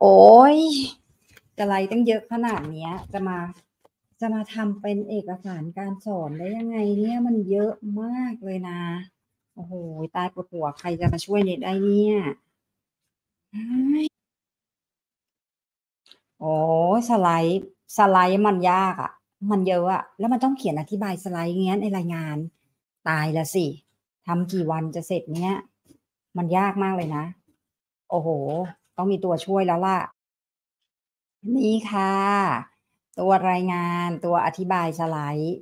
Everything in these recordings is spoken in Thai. โอ้ยกระไรตั้งเยอะขนาดเนี้ยจะมาทำเป็นเอกสารการสอนได้ยังไงเนี่ยมันเยอะมากเลยนะโอ้โหตายปวดหัวใครจะมาช่วยเน็ตได้เนี่ยโอ้สไลด์มันยากอ่ะมันเยอะอ่ะแล้วมันต้องเขียนอธิบายสไลด์อย่างเงี้ยในรายงานตายละสิทำกี่วันจะเสร็จเนี้ยมันยากมากเลยนะโอ้โหต้องมีตัวช่วยแล้วล่ะนี่ค่ะตัวรายงานตัวอธิบายสไลด์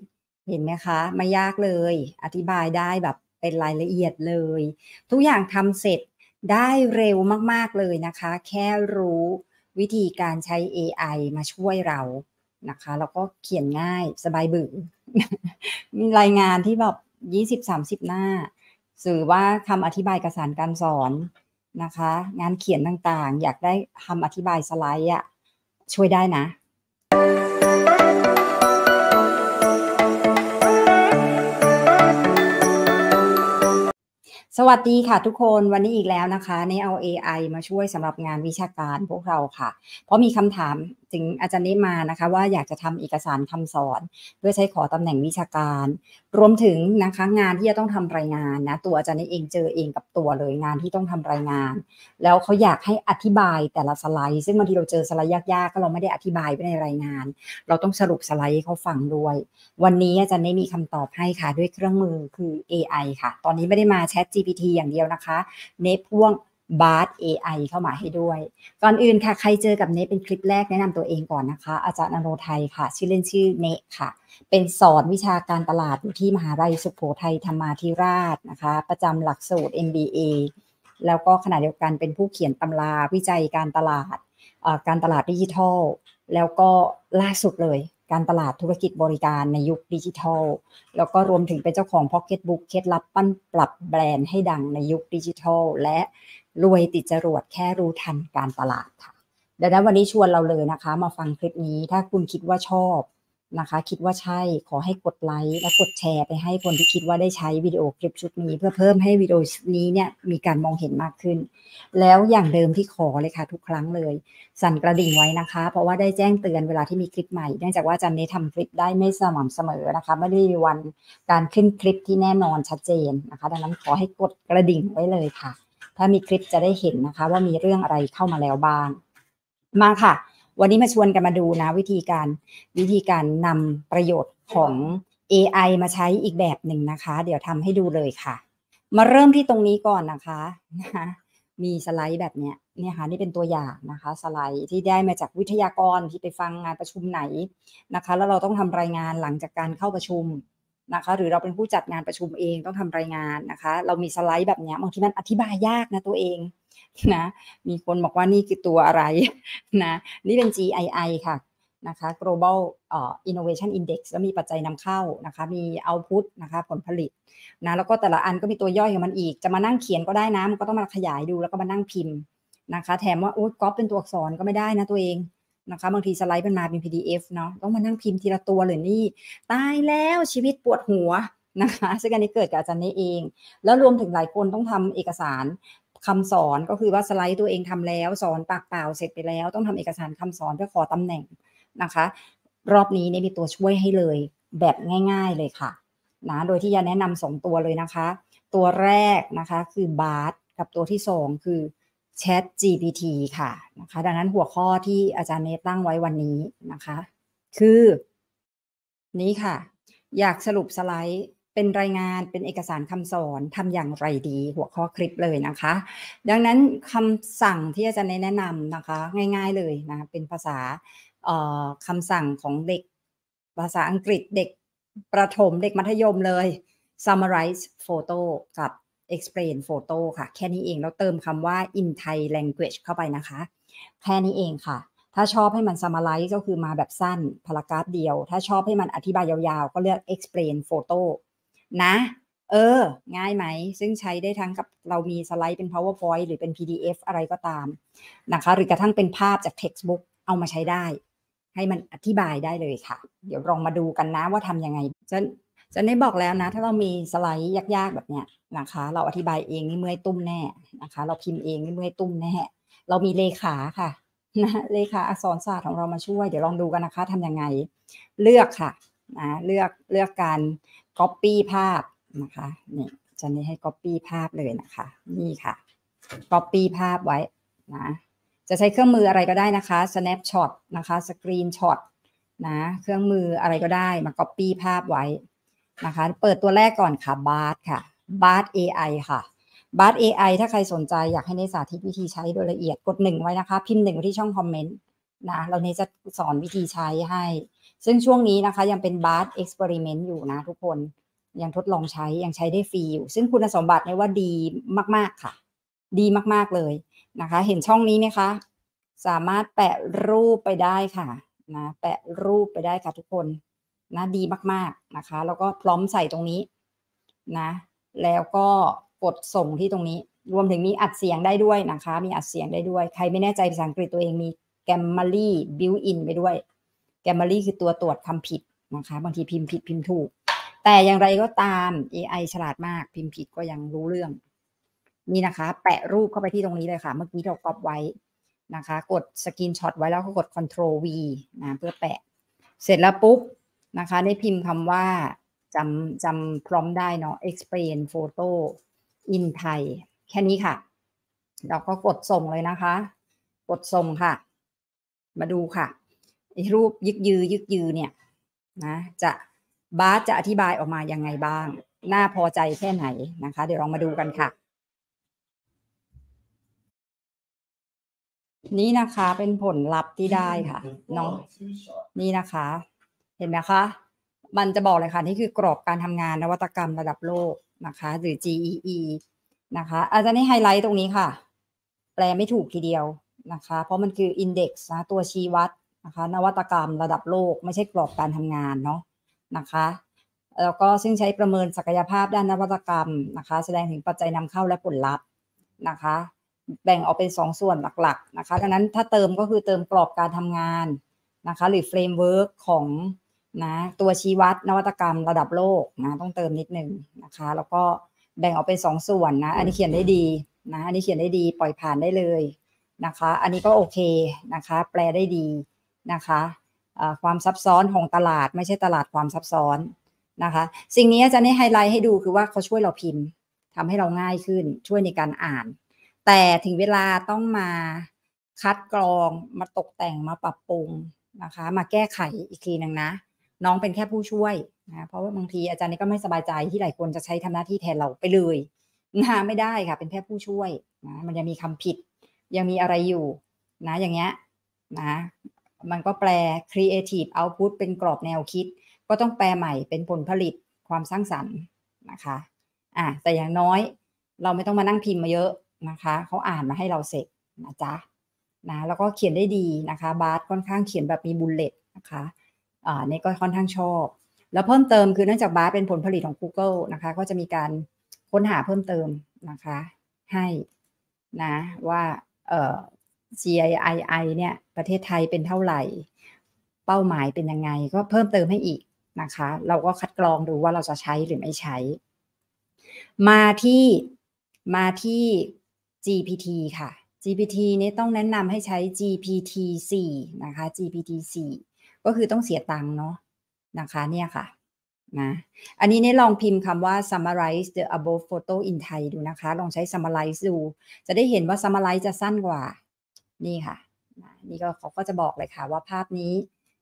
เห็นไหมคะไม่ยากเลยอธิบายได้แบบเป็นรายละเอียดเลยทุกอย่างทำเสร็จได้เร็วมากๆเลยนะคะแค่รู้วิธีการใช้ AI มาช่วยเรานะคะแล้วก็เขียนง่ายสบายบึกมีรายงานที่แบบ20-30 หน้าสื่อว่าคำอธิบายเอกสารการสอนนะคะงานเขียนต่างๆอยากได้คำอธิบายสไลด์อ่ะช่วยได้นะสวัสดีค่ะทุกคนวันนี้อีกแล้วนะคะนี่เอา AI มาช่วยสำหรับงานวิชาการพวกเราค่ะเพราะมีคำถามถึงอาจารย์นี้มานะคะว่าอยากจะทำเอกสารคำสอนเพื่อใช้ขอตำแหน่งวิชาการรวมถึงนะคะงานที่จะต้องทำรายงานนะตัวอาจารย์นี้เองเจอเองกับตัวเลยงานที่ต้องทำรายงานแล้วเขาอยากให้อธิบายแต่ละสไลด์ซึ่งบางทีเราเจอสไลด์ยากๆก็เราไม่ได้อธิบายไว้ในรายงานเราต้องสรุปสไลด์ให้เขาฟังด้วยวันนี้อาจารย์นี้มีคำตอบให้ค่ะด้วยเครื่องมือคือ AI ค่ะตอนนี้ไม่ได้มา ChatGPT อย่างเดียวนะคะเนปพ่วงBard AI เข้ามาให้ด้วยก่อนอื่นค่ะใครเจอกับเนเป็นคลิปแรกแนะนำตัวเองก่อนนะคะอาจารย์อโนไทยค่ะชื่อเล่นชื่อเนค่ะเป็นสอนวิชาการตลาดอยู่ที่มหาวิทยาลัยสุโขทัยธรรมาธิราชนะคะประจำหลักสูตร MBA แล้วก็ขณะเดียวกันเป็นผู้เขียนตำราวิจัยการตลาดดิจิทัลแล้วก็ล่าสุดเลยการตลาดธุรกิจบริการในยุคดิจิทัลแล้วก็รวมถึงเป็นเจ้าของ Pocket Book เคล็ดลับปั้นปรับแบรนด์ให้ดังในยุคดิจิทัลและรวยติดจรวดแค่รู้ทันการตลาดค่ะดังนั้นวันนี้ชวนเราเลยนะคะมาฟังคลิปนี้ถ้าคุณคิดว่าชอบนะคะคิดว่าใช่ขอให้กดไลค์และกดแชร์ไปให้คนที่คิดว่าได้ใช้วิดีโอคลิปชุดนี้เพื่อเพิ่มให้วิดีโอนี้เนี่ยมีการมองเห็นมากขึ้นแล้วอย่างเดิมที่ขอเลยค่ะทุกครั้งเลยสั่นกระดิ่งไว้นะคะเพราะว่าได้แจ้งเตือนเวลาที่มีคลิปใหม่เนื่องจากว่าอาจารย์นี้ทำคลิปได้ไม่สม่ำเสมอนะคะไม่ได้มีวันการขึ้นคลิปที่แน่นอนชัดเจนนะคะดังนั้นขอให้กดกระดิ่งไว้เลยค่ะถ้ามีคลิปจะได้เห็นนะคะว่ามีเรื่องอะไรเข้ามาแล้วบ้างมาค่ะวันนี้มาชวนกันมาดูนะวิธีการนำประโยชน์ของ AI มาใช้อีกแบบหนึ่งนะคะเดี๋ยวทำให้ดูเลยค่ะมาเริ่มที่ตรงนี้ก่อนนะคะมีสไลด์แบบเนี้ยเนี่ยค่ะนี่เป็นตัวอย่างนะคะสไลด์ที่ได้มาจากวิทยากรที่ไปฟังงานประชุมไหนนะคะแล้วเราต้องทำรายงานหลังจากการเข้าประชุมนะคะหรือเราเป็นผู้จัดงานประชุมเองต้องทำรายงานนะคะเรามีสไลด์แบบนี้บางทีมันอธิบายยากนะตัวเองนะมีคนบอกว่านี่คือตัวอะไรนะนี่เป็น GII ค่ะนะคะ Global Innovation Index แล้วมีปัจจัยนำเข้านะคะมี output นะคะผลผลิตนะแล้วก็แต่ละอันก็มีตัวย่อยของมันอีกจะมานั่งเขียนก็ได้นะมันก็ต้องมาขยายดูแล้วก็มานั่งพิมพ์นะคะแถมว่าโอ๊ยก๊อปเป็นตัวอักษรก็ไม่ได้นะตัวเองนะคะบางทีสไลด์มันมาเป็น PDF เนาะต้องมานั่งพิมพ์ทีละตัวเลยนี่ตายแล้วชีวิตปวดหัวนะคะซึ่งอันนี้เกิดกับอาจารย์นี้เองแล้วรวมถึงหลายคนต้องทำเอกสารคำสอนก็คือว่าสไลด์ตัวเองทำแล้วสอนปากเปล่าเสร็จไปแล้วต้องทำเอกสารคำสอนเพื่อขอตำแหน่งนะคะรอบนี้เนี่ยมีตัวช่วยให้เลยแบบง่ายๆเลยค่ะนะโดยที่จะแนะนำสองตัวเลยนะคะตัวแรกนะคะคือ Bard กับตัวที่สองคือChatGPT ค่ะนะคะดังนั้นหัวข้อที่อาจารย์เนตตั้งไว้วันนี้นะคะคือนี้ค่ะอยากสรุปสไลด์เป็นรายงานเป็นเอกสารคำสอนทำอย่างไรดีหัวข้อคลิปเลยนะคะดังนั้นคำสั่งที่อาจารย์เนตแนะนำนะคะง่ายๆเลยนะเป็นภาษาคำสั่งของเด็กภาษาอังกฤษเด็กประถมเด็กมัธยมเลย summarize photo กับexplain photo ค่ะแค่นี้เองแล้วเติมคำว่า in Thai language เข้าไปนะคะแค่นี้เองค่ะถ้าชอบให้มัน summarize ก็คือมาแบบสั้นพารากราฟเดียวถ้าชอบให้มันอธิบายยาวๆก็เลือก explain photo นะง่ายไหมซึ่งใช้ได้ทั้งกับเรามีสไลด์เป็น powerpoint หรือเป็น pdf อะไรก็ตามนะคะหรือกระทั่งเป็นภาพจาก textbook เอามาใช้ได้ให้มันอธิบายได้เลยค่ะเดี๋ยวลองมาดูกันนะว่าทำยังไงจะได้บอกแล้วนะถ้าเรามีสไลด์ยากๆแบบเนี้ยนะคะเราอธิบายเองนี่เมื่อยตุ้มแน่นะคะเราพิมพ์เองนี่เมื่อยตุ้มแน่เรามีเลขาค่ะ นะเลขาอักษรศาสตร์ของเรามาช่วยเดี๋ยวลองดูกันนะคะทำยังไงเลือกค่ะเลือกการ copy ภาพนะคะนี่จะนี่ให้ copy ภาพเลยนะคะนี่ค่ะ copy ภาพไว้นะจะใช้เครื่องมืออะไรก็ได้นะคะ snapshot นะคะ screenshot นะเครื่องมืออะไรก็ได้มา copy ภาพไว้นะคะเปิดตัวแรกก่อนค่ะ Bard ค่ะ Bard AI ค่ะ Bard AI ถ้าใครสนใจอยากให้ในสาธิตวิธีใช้โดยละเอียดกด1ไว้นะคะพิมพ์1ไว้ที่ช่องคอมเมนต์นะเรานี้จะสอนวิธีใช้ให้ซึ่งช่วงนี้นะคะยังเป็น Bard Experiment อยู่นะทุกคนยังทดลองใช้ยังใช้ได้ฟรีอยู่ซึ่งคุณสมบัติเนี่ยว่าดีมากๆค่ะดีมากๆเลยนะคะเห็นช่องนี้ไหมคะสามารถแปะรูปไปได้ค่ะนะแปะรูปไปได้ค่ะทุกคนนะดีมากๆนะคะแล้วก็พร้อมใส่ตรงนี้นะแล้วก็กดส่งที่ตรงนี้รวมถึงมีอัดเสียงได้ด้วยนะคะมีอัดเสียงได้ด้วยใครไม่แน่ใจภาษาอังกฤษตัวเองมี Grammarly built in ไปด้วย Grammarly คือตัวตรวจคำผิดนะคะบางทีพิมพ์ผิดพิมพ์ถูกแต่อย่างไรก็ตาม AI ฉลาดมากพิมพ์ผิดก็ยังรู้เรื่องนี่นะคะแปะรูปเข้าไปที่ตรงนี้เลยค่ะเมื่อกี้เราก๊อปไว้นะคะกดสกรีนช็อตไว้แล้วก็กด Ctrl V นะเพื่อแปะเสร็จแล้วปุ๊บนะคะได้พิมพ์คำว่าจำพร้อมได้เนาะ explain photo in Thai แค่นี้ค่ะเราก็กดส่งเลยนะคะกดส่งค่ะมาดูค่ะรูปยึกยือเนี่ยนะจะบาร์จะอธิบายออกมายังไงบ้างน่าพอใจแค่ไหนนะคะเดี๋ยวลองมาดูกันค่ะนี่นะคะเป็นผลลัพธ์ที่ได้ค่ะเนาะนี่นะคะเห็นไหมคะมันจะบอกเลยค่ะนี่คือกรอบการทำงานนวัตกรรมระดับโลกนะคะหรือ GEE นะคะอาจารย์ให้ไฮไลท์ตรงนี้ค่ะแปลไม่ถูกทีเดียวนะคะเพราะมันคือ Index นะตัวชี้วัดนะคะนวัตกรรมระดับโลกไม่ใช่กรอบการทำงานเนาะนะคะแล้วก็ซึ่งใช้ประเมินศักยภาพด้านนวัตกรรมนะคะแสดงถึงปัจจัยนำเข้าและผลลัพธ์นะคะแบ่งออกเป็น2ส่วนหลักๆนะคะดังนั้นถ้าเติมก็คือเติมกรอบการทำงานนะคะหรือเฟรมเวิร์กของนะตัวชี้วัดนวัตกรรมระดับโลกนะต้องเติมนิดนึงนะคะแล้วก็แบ่งออกเป็น2ส่วนนะอันนี้เขียนได้ดีนะอันนี้เขียนได้ดีปล่อยผ่านได้เลยนะคะอันนี้ก็โอเคนะคะแปลได้ดีนะคะความซับซ้อนของตลาดไม่ใช่ตลาดความซับซ้อนนะคะสิ่งนี้จะได้ไฮไลท์ให้ดูคือว่าเขาช่วยเราพิมพ์ทำให้เราง่ายขึ้นช่วยในการอ่านแต่ถึงเวลาต้องมาคัดกรองมาตกแต่งมาปรับปรุงนะคะมาแก้ไขอีกทีหนึ่งนะน้องเป็นแค่ผู้ช่วยนะเพราะว่าบางทีอาจารย์นี่ก็ไม่สบายใจที่หลายคนจะใช้ทำหน้าที่แทนเราไปเลยนะไม่ได้ค่ะเป็นแค่ผู้ช่วยนะมันยังมีคำผิดยังมีอะไรอยู่นะอย่างเงี้ยนะมันก็แปล creative output เป็นกรอบแนวคิดก็ต้องแปลใหม่เป็นผลผลิตความสร้างสรรค์นะคะแต่อย่างน้อยเราไม่ต้องมานั่งพิมพ์มาเยอะนะคะเขาอ่านมาให้เราเสร็จนะจ๊ะนะแล้วก็เขียนได้ดีนะคะบาร์ค่อนข้างเขียนแบบมีบุลเลต์นะคะนี่ก็ค่อนข้างชอบแล้วเพิ่มเติมคือเนื่องจากบาร์เป็นผลผลิตของ Google นะคะก็จะมีการค้นหาเพิ่มเติมนะคะให้นะว่าGII เนี่ยประเทศไทยเป็นเท่าไหร่เป้าหมายเป็นยังไงก็เพิ่มเติมให้อีกนะคะเราก็คัดกรองดูว่าเราจะใช้หรือไม่ใช้มาที่ GPT ค่ะ GPT นี่ต้องแนะนำให้ใช้ GPT 4 นะคะ GPT 4 ก็คือต้องเสียตังค์เนาะนะคะเนี่ยค่ะนะอันนี้เนี่ยลองพิมพ์คำว่า summarize the above photo in Thai ดูนะคะลองใช้ summarize ดูจะได้เห็นว่า summarize จะสั้นกว่านี่ค่ะนี่ก็เขาก็จะบอกเลยค่ะว่าภาพนี้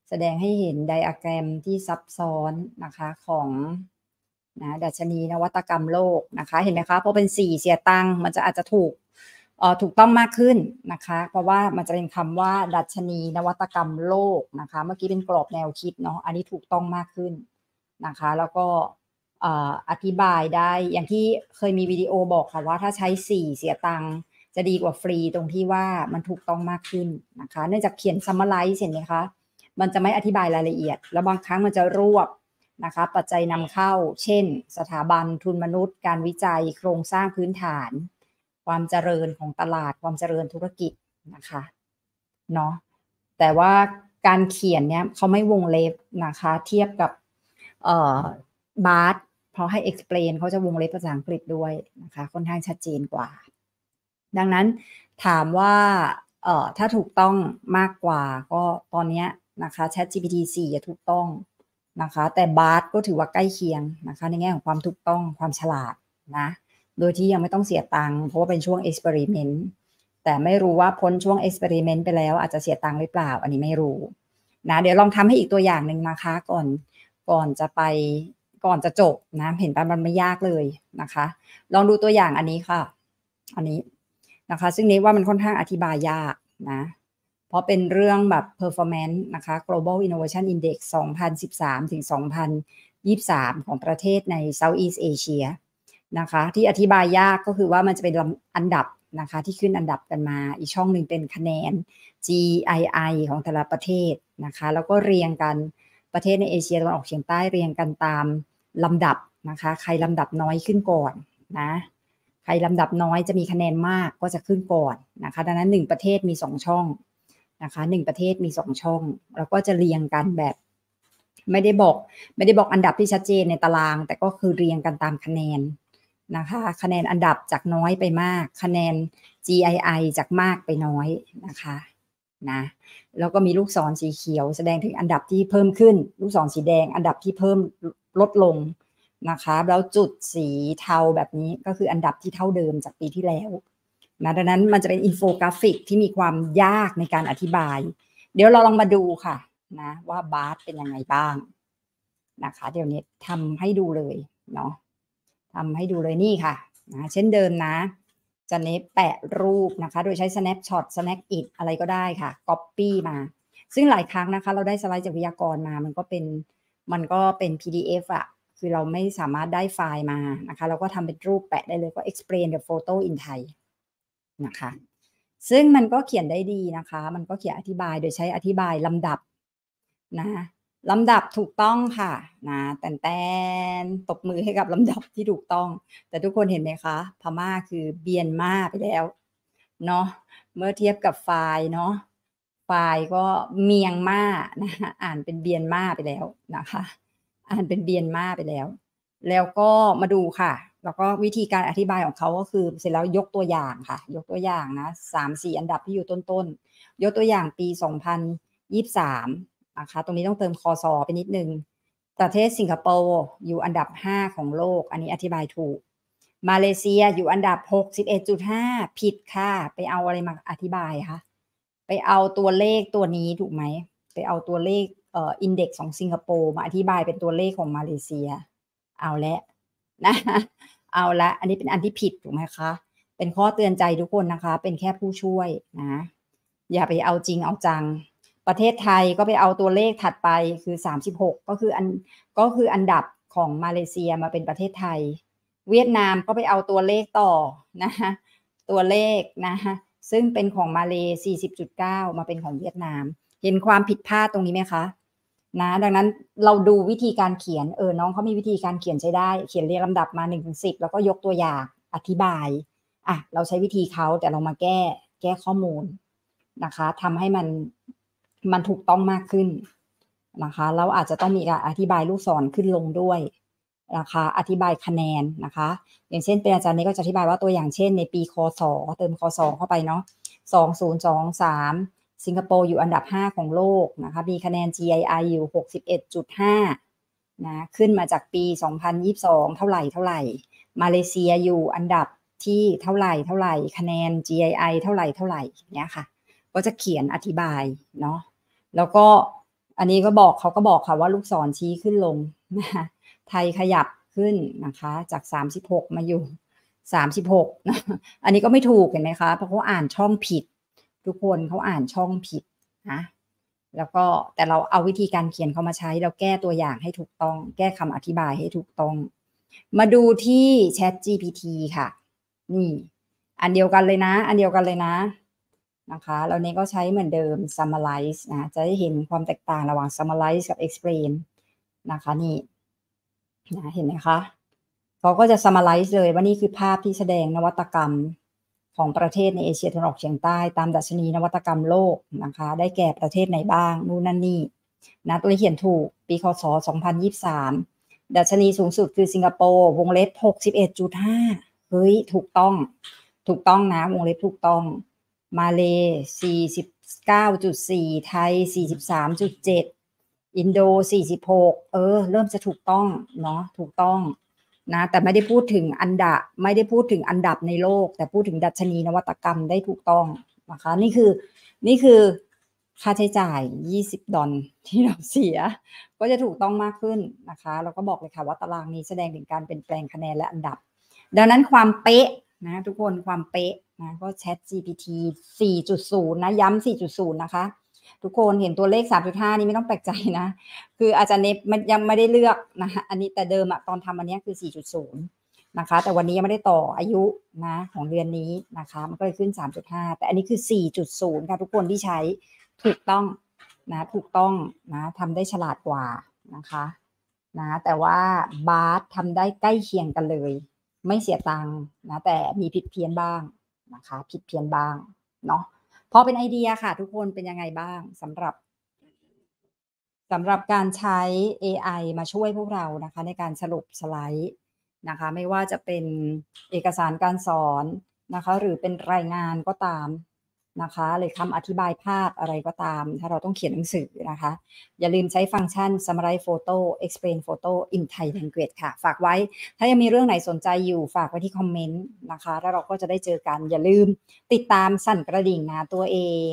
แสดงให้เห็นไดอะแกรมที่ซับซ้อนนะคะของนะดัชนีนวัตกรรมโลกนะคะเห็นไหมคะพอเป็น4เสียตังค์มันจะอาจจะถูกต้องมากขึ้นนะคะเพราะว่ามันจะเป็นคำว่าดัชนีนวัตกรรมโลกนะคะเมื่อกี้เป็นกรอบแนวคิดเนาะอันนี้ถูกต้องมากขึ้นนะคะแล้วก็อธิบายได้อย่างที่เคยมีวิดีโอบอกค่ะว่าถ้าใช้4เสียตังค์จะดีกว่าฟรีตรงที่ว่ามันถูกต้องมากขึ้นนะคะเนื่องจากเขียน summarize เห็นไหมคะมันจะไม่อธิบายรายละเอียดแล้วบางครั้งมันจะรวบนะคะปัจจัยนำเข้าเช่นสถาบันทุนมนุษย์การวิจัยโครงสร้างพื้นฐานความเจริญของตลาดความเจริญธุรกิจนะคะเนาะแต่ว่าการเขียนเนี่ยเขาไม่วงเล็บนะคะเทียบกับบาร์ดเพราะให้ explain เขาจะวงเล็บภาษาอังกฤษด้วยนะคะค่อนข้างชัดเจนกว่าดังนั้นถามว่า ถ้าถูกต้องมากกว่าก็ตอนนี้นะคะ ChatGPT 4 จะถูกต้องนะคะแต่ Bard ก็ถือว่าใกล้เคียงนะคะในแง่ของความถูกต้องความฉลาดนะโดยที่ยังไม่ต้องเสียตังค์เพราะว่าเป็นช่วง Experiment แต่ไม่รู้ว่าพ้นช่วง Experiment ไปแล้วอาจจะเสียตังค์หรือเปล่าอันนี้ไม่รู้นะเดี๋ยวลองทำให้อีกตัวอย่างหนึ่งนะคะก่อนจะจบนะเห็นป่ะมันไม่ยากเลยนะคะลองดูตัวอย่างอันนี้ค่ะอันนี้นะคะซึ่งนี้ว่ามันค่อนข้างอธิบายยากนะเพราะเป็นเรื่องแบบ performance นะคะ Global Innovation Index 2013 ถึง 2023 ของประเทศใน Southeast Asia นะคะที่อธิบายยากก็คือว่ามันจะเป็นอันดับนะคะที่ขึ้นอันดับกันมาอีกช่องหนึ่งเป็นคะแนน GII ของแต่ละประเทศนะคะแล้วก็เรียงกันประเทศในเอเชียตะวันออกเฉียงใต้เรียงกันตามลำดับนะคะใครลำดับน้อยขึ้นก่อนนะใครลำดับน้อยจะมีคะแนนมากก็จะขึ้นก่อนนะคะดังนั้น1ประเทศมี2ช่องนะคะ1ประเทศมี2ช่องแล้วก็จะเรียงกันแบบไม่ได้บอกอันดับที่ชัดเจนในตารางแต่ก็คือเรียงกันตามคะแนนนะคะคะแนนอันดับจากน้อยไปมากคะแนน GII จากมากไปน้อยนะคะนะแล้วก็มีลูกศรสีเขียวแสดงถึงอันดับที่เพิ่มขึ้นลูกศรสีแดงอันดับที่เพิ่มลดลงนะคะแล้วจุดสีเทาแบบนี้ก็คืออันดับที่เท่าเดิมจากปีที่แล้วนะดังนั้นมันจะเป็นอินโฟกราฟิกที่มีความยากในการอธิบายเดี๋ยวเราลองมาดูค่ะนะว่าบาร์เป็นยังไงบ้างนะคะเดี๋ยวนี้ทำให้ดูเลยเนาะทำให้ดูเลยนี่ค่ะนะเช่นเดิมนะจะเน้นแปะรูปนะคะโดยใช้ snapshot snagit อะไรก็ได้ค่ะ copy มาซึ่งหลายครั้งนะคะเราได้สไลด์จากวิทยากรมามันก็เป็น pdf อะคือเราไม่สามารถได้ไฟล์มานะคะเราก็ทำเป็นรูปแปะได้เลยก็ explain the photo in Thai นะคะซึ่งมันก็เขียนได้ดีนะคะมันก็เขียนอธิบายโดยใช้อธิบายลำดับนะลำดับถูกต้องค่ะนะแต่ตบมือให้กับลำดับที่ถูกต้องแต่ทุกคนเห็นไหมคะพม่าคือเบียนมาไปแล้วเนาะเมื่อเทียบกับไฟล์เนาะไฟล์ก็เมียงมานะอ่านเป็นเบียนมาไปแล้วนะคะอ่านเป็นเบียนมาไปแล้วแล้วก็มาดูค่ะแล้วก็วิธีการอธิบายของเขาก็คือเสร็จแล้วยกตัวอย่างค่ะยกตัวอย่างนะ3-4อันดับที่อยู่ต้นๆยกตัวอย่างปี2023นะคะตรงนี้ต้องเติมคอซอไปนิดนึงประเทศสิงคโปร์อยู่อันดับ5ของโลกอันนี้อธิบายถูกมาเลเซียอยู่อันดับ 61.5 ผิดค่ะไปเอาอะไรมาอธิบายคะไปเอาตัวเลขตัวนี้ถูกไหมไปเอาตัวเลขอินเด็กซ์ของสิงคโปร์มาอธิบายเป็นตัวเลขของมาเลเซียเอาละนะเอาละอันนี้เป็นอันที่ผิดถูกไหมคะเป็นข้อเตือนใจทุกคนนะคะเป็นแค่ผู้ช่วยนะอย่าไปเอาจริงเอาจังประเทศไทยก็ไปเอาตัวเลขถัดไปคือ36ก็คืออันดับของมาเลเซียมาเป็นประเทศไทยเวียดนามก็ไปเอาตัวเลขต่อนะฮะตัวเลขนะฮะซึ่งเป็นของมาเล 40.9 มาเป็นของเวียดนามเห็นความผิดพลาดตรงนี้ไหมคะนะดังนั้นเราดูวิธีการเขียนน้องเขามีวิธีการเขียนใช้ได้เขียนเรียงลำดับมา 1-10 แล้วก็ยกตัวอย่างอธิบายอ่ะเราใช้วิธีเขาแต่เรามาแก้ข้อมูลนะคะทำให้มันถูกต้องมากขึ้นนะคะเราอาจจะต้องมีการอธิบายลูกศรขึ้นลงด้วยนะคะอธิบายคะแนนนะคะอย่างเช่นเป็นอาจารย์นี้ก็จะอธิบายว่าตัวอย่างเช่นในปีคศเติมคศเข้าไปเนาะ2023สิงคโปร์อยู่อันดับ5ของโลกนะคะมีคะแนน GII อยู่ 61.5 นะขึ้นมาจากปี2022เท่าไหร่มาเลเซียอยู่อันดับที่เท่าไหร่คะแนน GII เท่าไหร่เนี้ยค่ะก็จะเขียนอธิบายเนาะแล้วก็อันนี้ก็บอกเขาก็บอกค่ะว่าลูกศรชี้ขึ้นลงนะคะไทยขยับขึ้นนะคะจาก36มาอยู่36นะอันนี้ก็ไม่ถูกเห็นไหมคะเพราะเขาอ่านช่องผิดทุกคนเขาอ่านช่องผิดนะแล้วก็แต่เราเอาวิธีการเขียนเขามาใช้เราแก้ตัวอย่างให้ถูกต้องแก้คำอธิบายให้ถูกต้องมาดูที่ ChatGPT ค่ะนี่อันเดียวกันเลยนะนะคะแล้วนี้ก็ใช้เหมือนเดิม summarize นะจะได้เห็นความแตกต่างระหว่าง summarize กับ explain นะคะนี่นะเห็นไหมคะเขาก็จะ summarize เลยว่านี่คือภาพที่แสดงนวัตกรรมของประเทศในเอเชียตะวันออกเฉียงใต้ตามดัชนีนวัตกรรมโลกนะคะได้แก่ประเทศไหนบ้างนู่นนั่นนี่นะตัวเขียนถูกปีคศ2023ดัชนีสูงสุดคือสิงคโปร์วงเล็บ 61.5 เฮ้ยถูกต้องนะวงเล็บถูกต้อง มาเลเซีย 49.4 ไทย 43.7 อินโด 46 เริ่มจะถูกต้องเนาะถูกต้องนะแต่ไม่ได้พูดถึงอันดับในโลกแต่พูดถึงดัชนีนวัตกรรมได้ถูกต้องนะคะนี่คือค่าใช้จ่าย$20ที่เราเสียก็จะถูกต้องมากขึ้นนะคะเราก็บอกเลยค่ะว่าตารางนี้แสดงถึงการเปลี่ยนแปลงคะแนนและอันดับดังนั้นความเป๊ะนะทุกคนความเป๊ะนะก็ ChatGPT 4.0 นะย้ำ 4.0 นะคะทุกคนเห็นตัวเลข 3.5 นี้ไม่ต้องแปลกใจนะคืออาจารย์เนฟมันยังไม่ได้เลือกนะอันนี้แต่เดิมอะตอนทำอันนี้คือ 4.0 นะคะแต่วันนี้ยังไม่ได้ต่ออายุนะของเดือนนี้นะคะมันก็เลยขึ้น 3.5 แต่อันนี้คือ 4.0 ค่ะทุกคนที่ใช้ถูกต้องนะถูกต้องนะทำได้ฉลาดกว่านะคะนะแต่ว่าบาร์ดทำได้ใกล้เคียงกันเลยไม่เสียตังค์นะแต่มีผิดเพี้ยนบ้างนะคะผิดเพี้ยนบ้างเนาะพอเป็นไอเดียค่ะทุกคนเป็นยังไงบ้างสำหรับการใช้ AI มาช่วยพวกเรานะคะในการสรุปสไลด์นะคะไม่ว่าจะเป็นเอกสารการสอนนะคะหรือเป็นรายงานก็ตามนะคะหรือคำอธิบายภาพอะไรก็ตามถ้าเราต้องเขียนหนังสือนะคะอย่าลืมใช้ฟังก์ชัน summarize photo explain photo in Thai language ค่ะฝากไว้ถ้ายังมีเรื่องไหนสนใจอยู่ฝากไว้ที่คอมเมนต์นะคะแล้วเราก็จะได้เจอกันอย่าลืมติดตามสั่นกระดิ่งนะตัวเอง